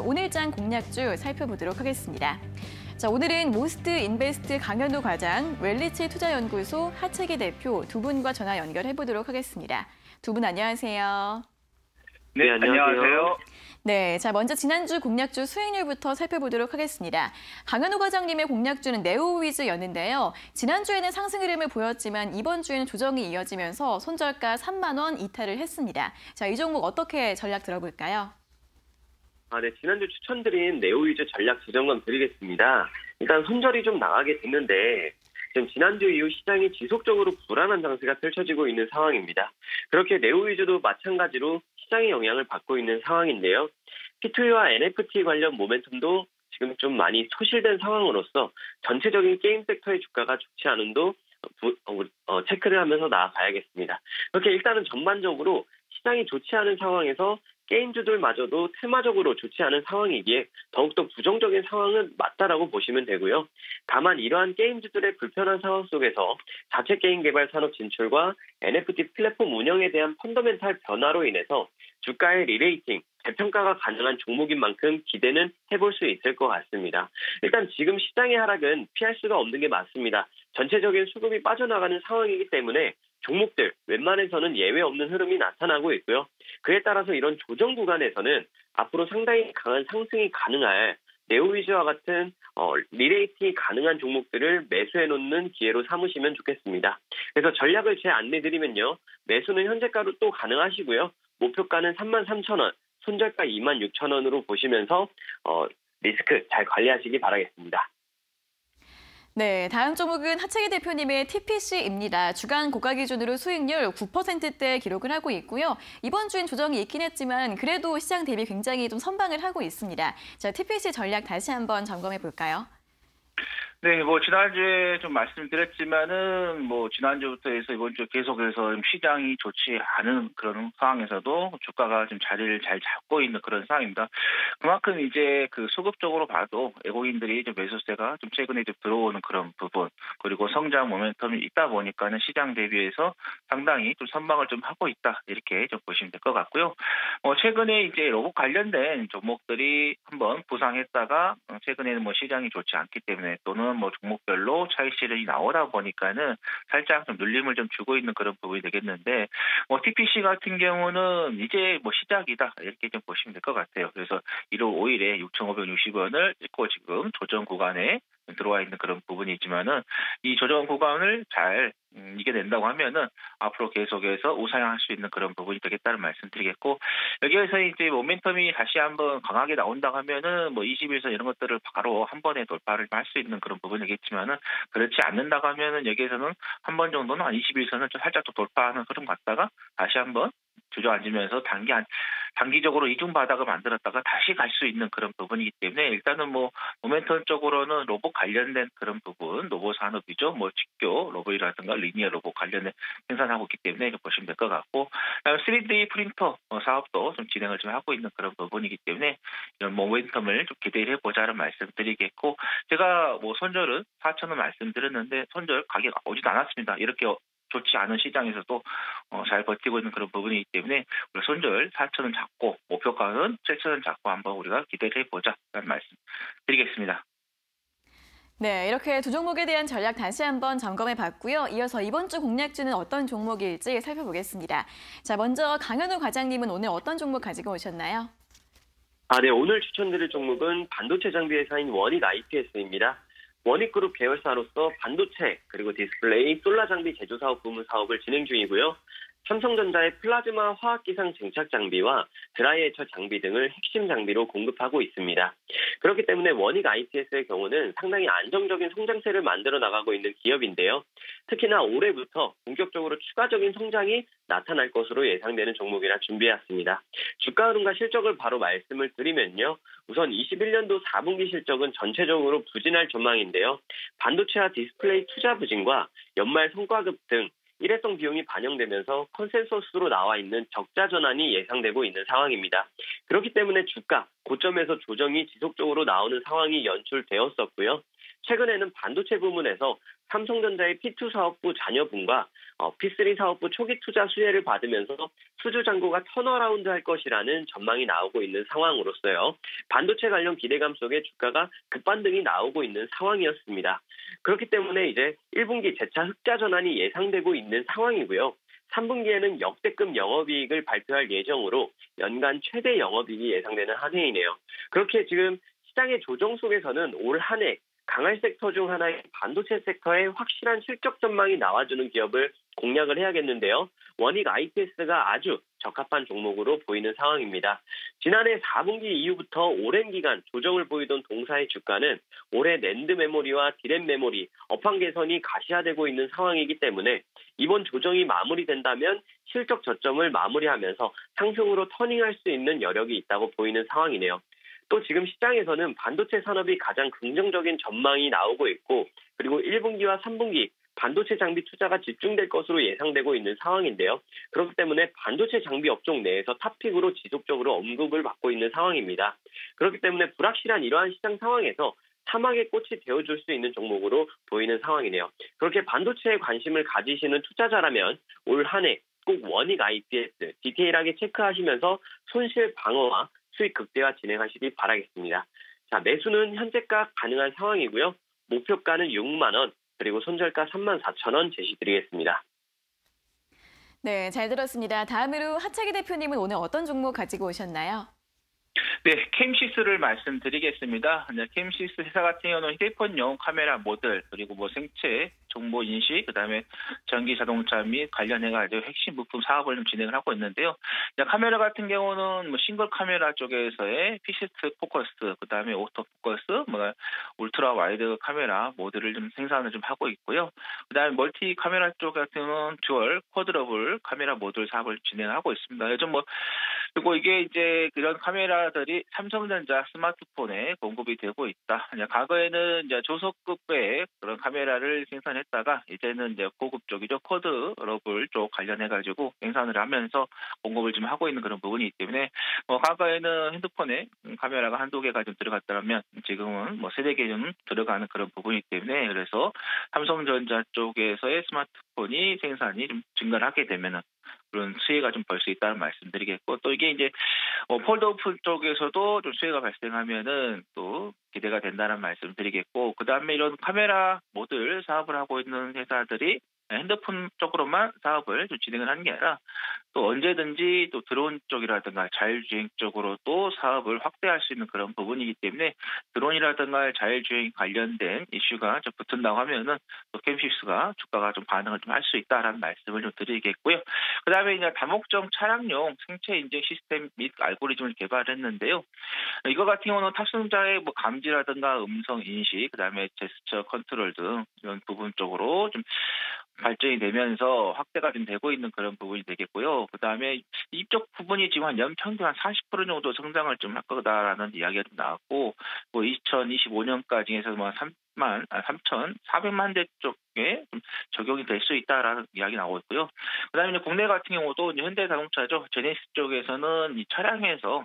오늘장 공략주 살펴보도록 하겠습니다. 자, 오늘은 모스트 인베스트 강현우 과장, 웰리치 투자연구소 하채기 대표 두 분과 전화 연결해 보도록 하겠습니다. 두 분 안녕하세요. 네, 안녕하세요. 네, 자 먼저 지난주 공략주 수익률부터 살펴보도록 하겠습니다. 강현우 과장님의 공략주는 네오위즈였는데요. 지난주에는 상승 흐름을 보였지만 이번 주에는 조정이 이어지면서 손절가 3만 원 이탈을 했습니다. 자, 이 종목 어떻게 전략 들어볼까요? 네, 지난주 추천드린 네오위즈 전략 지점감 드리겠습니다. 일단 손절이 좀 나가게 됐는데 지금 지난주 이후 시장이 지속적으로 불안한 장세가 펼쳐지고 있는 상황입니다. 그렇게 네오위즈도 마찬가지로 시장의 영향을 받고 있는 상황인데요. P2E와 NFT 관련 모멘텀도 지금 좀 많이 소실된 상황으로서 전체적인 게임 섹터의 주가가 좋지 않음도 체크를 하면서 나아가야겠습니다. 그렇게 일단은 전반적으로 시장이 좋지 않은 상황에서 게임주들마저도 테마적으로 좋지 않은 상황이기에 더욱더 부정적인 상황은 맞다라고 보시면 되고요. 다만 이러한 게임주들의 불편한 상황 속에서 자체 게임 개발 산업 진출과 NFT 플랫폼 운영에 대한 펀더멘탈 변화로 인해서 주가의 리레이팅, 재평가가 가능한 종목인 만큼 기대는 해볼 수 있을 것 같습니다. 일단 지금 시장의 하락은 피할 수가 없는 게 맞습니다. 전체적인 수급이 빠져나가는 상황이기 때문에 종목들 웬만해서는 예외 없는 흐름이 나타나고 있고요. 그에 따라서 이런 조정 구간에서는 앞으로 상당히 강한 상승이 가능할 네오위즈와 같은 리레이팅이 가능한 종목들을 매수해놓는 기회로 삼으시면 좋겠습니다. 그래서 전략을 제 안내드리면요. 매수는 현재가로 또 가능하시고요. 목표가는 33,000원, 손절가 26,000원으로 보시면서 리스크 잘 관리하시기 바라겠습니다. 네, 다음 종목은 하채기 대표님의 TPC입니다. 주간 고가 기준으로 수익률 9%대 기록을 하고 있고요. 이번 주엔 조정이 있긴 했지만 그래도 시장 대비 굉장히 좀 선방을 하고 있습니다. 자, TPC 전략 다시 한번 점검해 볼까요? 네, 지난주에 좀 말씀드렸지만은 지난주부터 해서 이번 주 계속해서 시장이 좋지 않은 그런 상황에서도 주가가 좀 자리를 잘 잡고 있는 그런 상황입니다. 그만큼 이제 그 수급적으로 봐도 외국인들이 좀 매수세가 좀 최근에 좀 들어오는 그런 부분, 그리고 성장 모멘텀이 있다 보니까는 시장 대비해서 상당히 좀 선방을 좀 하고 있다. 이렇게 좀 보시면 될 것 같고요. 최근에 이제 로봇 관련된 종목들이 한번 부상했다가 최근에는 시장이 좋지 않기 때문에 또는 종목별로 차익실현이 나오다 보니까는 살짝 좀 눌림을 좀 주고 있는 그런 부분이 되겠는데, TPC 같은 경우는 이제 시작이다. 이렇게 좀 보시면 될 것 같아요. 그래서 1월 5일에 6,560원을 찍고 지금 조정 구간에 들어와 있는 그런 부분이지만은 이 조정 구간을 잘 이겨낸다고 하면은 앞으로 계속해서 우상향할 수 있는 그런 부분이 되겠다는 말씀드리겠고, 여기에서 이제 모멘텀이 다시 한번 강하게 나온다고 하면은 20일선 이런 것들을 바로 한 번에 돌파를 할 수 있는 그런 부분이겠지만은 그렇지 않는다고 하면은 여기에서는 한 번 정도는 한 20일선을 좀 살짝 더 돌파하는 흐름 갔다가 다시 한번 주저앉으면서 단기적으로 이중 바닥을 만들었다가 다시 갈 수 있는 그런 부분이기 때문에 일단은 모멘텀 쪽으로는 로봇 관련된 그런 부분, 로봇 산업이죠. 직교 로봇이라든가 리니어 로봇 관련된 생산하고 있기 때문에 이렇게 보시면 될 것 같고, 3D 프린터 사업도 좀 진행을 좀 하고 있는 그런 부분이기 때문에 이런 모멘텀을 좀 기대를 해보자는 말씀드리겠고, 제가 손절은 4,000원 말씀드렸는데 손절 가격 오지도 않았습니다. 이렇게 좋지 않은 시장에서도 잘 버티고 있는 그런 부분이기 때문에 우리 손절 4,000원 잡고 목표가는 7,000원 잡고 한번 우리가 기대를 해보자라는 말씀 드리겠습니다. 네, 이렇게 두 종목에 대한 전략 다시 한번 점검해 봤고요. 이어서 이번 주 공략주는 어떤 종목일지 살펴보겠습니다. 자, 먼저 강현우 과장님은 오늘 어떤 종목 가지고 오셨나요? 네, 오늘 추천드릴 종목은 반도체 장비 회사인 원익 IPS입니다. 원익그룹 계열사로서 반도체, 그리고 디스플레이, 솔라 장비 제조 사업 부문 사업을 진행 중이고요. 삼성전자의 플라즈마 화학기상 증착 장비와 드라이애처 장비 등을 핵심 장비로 공급하고 있습니다. 그렇기 때문에 원익 IPS의 경우는 상당히 안정적인 성장세를 만들어 나가고 있는 기업인데요. 특히나 올해부터 본격적으로 추가적인 성장이 나타날 것으로 예상되는 종목이라 준비해왔습니다. 주가 흐름과 실적을 바로 말씀을 드리면요. 우선 21년도 4분기 실적은 전체적으로 부진할 전망인데요. 반도체와 디스플레이 투자 부진과 연말 성과급 등 일회성 비용이 반영되면서 컨센서스로 나와 있는 적자 전환이 예상되고 있는 상황입니다. 그렇기 때문에 주가 고점에서 조정이 지속적으로 나오는 상황이 연출되었었고요. 최근에는 반도체 부문에서 삼성전자의 P2 사업부 잔여분과 P3 사업부 초기 투자 수혜를 받으면서 수주 잔고가 턴어라운드 할 것이라는 전망이 나오고 있는 상황으로서요. 반도체 관련 기대감 속에 주가가 급반등이 나오고 있는 상황이었습니다. 그렇기 때문에 이제 1분기 재차 흑자 전환이 예상되고 있는 상황이고요. 3분기에는 역대급 영업이익을 발표할 예정으로 연간 최대 영업이익이 예상되는 한 해이네요. 그렇게 지금 시장의 조정 속에서는 올 한 해 강할 섹터 중 하나인 반도체 섹터에 확실한 실적 전망이 나와주는 기업을 공략을 해야겠는데요. 원익 IPS가 아주 적합한 종목으로 보이는 상황입니다. 지난해 4분기 이후부터 오랜 기간 조정을 보이던 동사의 주가는 올해 낸드 메모리와 디램 메모리 업황 개선이 가시화되고 있는 상황이기 때문에 이번 조정이 마무리된다면 실적 저점을 마무리하면서 상승으로 터닝할 수 있는 여력이 있다고 보이는 상황이네요. 또 지금 시장에서는 반도체 산업이 가장 긍정적인 전망이 나오고 있고 그리고 1분기와 3분기 반도체 장비 투자가 집중될 것으로 예상되고 있는 상황인데요. 그렇기 때문에 반도체 장비 업종 내에서 탑픽으로 지속적으로 언급을 받고 있는 상황입니다. 그렇기 때문에 불확실한 이러한 시장 상황에서 사막의 꽃이 되어줄 수 있는 종목으로 보이는 상황이네요. 그렇게 반도체에 관심을 가지시는 투자자라면 올 한 해 꼭 원익 IPS 디테일하게 체크하시면서 손실 방어와 수익 극대화 진행하시길 바라겠습니다. 자, 매수는 현재가 가능한 상황이고요. 목표가는 6만 원, 그리고 손절가 34,000원 제시드리겠습니다. 네, 잘 들었습니다. 다음으로 하채기 대표님은 오늘 어떤 종목 가지고 오셨나요? 네, 캠시스를 말씀드리겠습니다. 캠시스 회사 같은 경우는 휴대폰용 카메라 모듈, 그리고 생체, 정보 인식, 그다음에 전기 자동차 및 관련해가지고 핵심 부품 사업을 진행을 하고 있는데요. 카메라 같은 경우는 싱글 카메라 쪽에서의 픽시트 포커스, 그다음에 오토 포커스, 울트라 와이드 카메라 모듈을 생산을 하고 있고요. 그다음에 멀티 카메라 쪽 같은 경우는 듀얼, 쿼드러블 카메라 모듈 사업을 진행하고 있습니다. 요즘 그리고 이게 이제 그런 카메라들이 삼성전자 스마트폰에 공급이 되고 있다. 과거에는 이제 조석급의 그런 카메라를 생산해 했다가 이제는 이제 고급 쪽이죠. 쿼드러블 쪽 관련해가지고 생산을 하면서 공급을 좀 하고 있는 그런 부분이기 때문에 과거에는 핸드폰에 카메라가 한두 개가 좀 들어갔다면 지금은 세대 개 좀 들어가는 그런 부분이기 때문에 그래서 삼성전자 쪽에서의 스마트폰이 생산이 좀 증가를 하게 되면은 그런 수혜가 좀 벌 수 있다는 말씀드리겠고 또 이게 이제 폴더오프 쪽에서도 좀 수혜가 발생하면은 또 기대가 된다는 말씀드리겠고 그 다음에 이런 카메라 모듈 사업을 하고 있는 회사들이 핸드폰 쪽으로만 사업을 좀 진행을 하는 게 아니라 또 언제든지 또 드론 쪽이라든가 자율주행 쪽으로 또 사업을 확대할 수 있는 그런 부분이기 때문에 드론이라든가 자율주행 관련된 이슈가 좀 붙은다고 하면은 또 캠시스가 주가가 좀 반응을 좀 할 수 있다라는 말씀을 좀 드리겠고요. 그다음에 이제 다목적 차량용 생체 인증 시스템 및 알고리즘을 개발했는데요. 이거 같은 경우는 탑승자의 감지라든가 음성 인식, 그다음에 제스처 컨트롤 등 이런 부분 쪽으로 좀 발전이 되면서 확대가 좀 되고 있는 그런 부분이 되겠고요. 그 다음에 이쪽 부분이 지금 한 연 평균 한 40% 정도 성장을 좀 할 거다라는 이야기가 좀 나왔고, 2025년까지 해서 3,400만 대 쪽에 좀 적용이 될 수 있다라는 이야기 나오고 있고요. 그 다음에 국내 같은 경우도 이제 현대자동차죠. 제네시스 쪽에서는 이 차량에서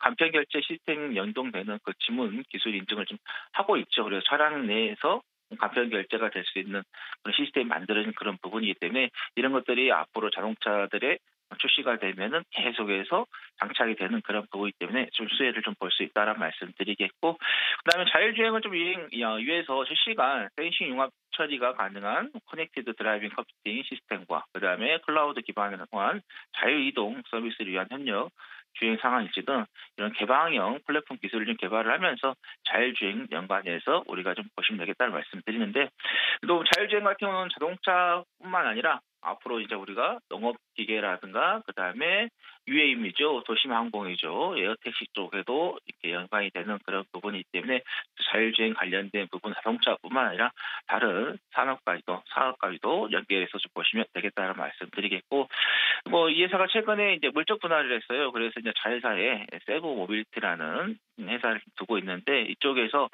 간편 결제 시스템 연동되는 그 지문 기술 인증을 좀 하고 있죠. 그래서 차량 내에서 간편 결제가 될 수 있는 그런 시스템이 만들어진 그런 부분이기 때문에 이런 것들이 앞으로 자동차들의 출시가 되면은 계속해서 장착이 되는 그런 부분이기 때문에 좀 수혜를 좀 볼 수 있다라는 말씀드리겠고 그다음에 자율주행을 좀 위해서 실시간 센싱 융합 처리가 가능한 커넥티드 드라이빙 컴퓨팅 시스템과 그다음에 클라우드 기반으로 한 자유이동 서비스를 위한 협력 주행 상황 일지 등 이런 개방형 플랫폼 기술을 좀 개발을 하면서 자율주행 연관해서 우리가 좀 보시면 되겠다는 말씀드리는데 또 자율주행 같은 경우는 자동차뿐만 아니라 앞으로 이제 우리가 농업기계라든가 그다음에 UAM이죠. 도심항공이죠. 에어택시 쪽에도 이렇게 연관이 되는 그런 부분이기 때문에 자율주행 관련된 부분 자동차뿐만 아니라 다른 산업까지도 연계해서 좀 보시면 되겠다는 말씀드리겠고 이 회사가 최근에 이제 물적 분할을 했어요. 그래서 이제 자회사에 세보 모빌티라는 회사를 두고 있는데 이쪽에서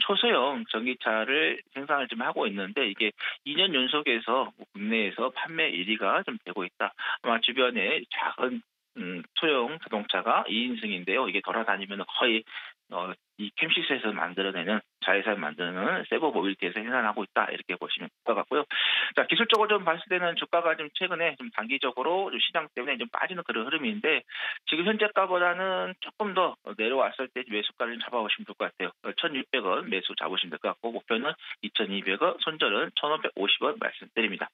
초소형 전기차를 생산을 좀 하고 있는데 이게 2년 연속해서 국내에서 판매 1위가 좀 되고 있다. 아마 주변에 작은 소형 자동차가 2인승인데요. 이게 돌아다니면 거의 이 캠시스에서 만들어내는 자회사를 만드는 세버 모빌티에서 생산하고 있다, 이렇게 보시면 될 것 같고요. 자, 기술적으로 좀 봤을 때는 주가가 좀 최근에 좀 단기적으로 좀 시장 때문에 좀 빠지는 그런 흐름인데, 지금 현재가보다는 조금 더 내려왔을 때 매수가를 좀 잡아보시면 될 것 같아요. 1,600원 매수 잡으시면 될 것 같고, 목표는 2,200원, 손절은 1,550원 말씀드립니다.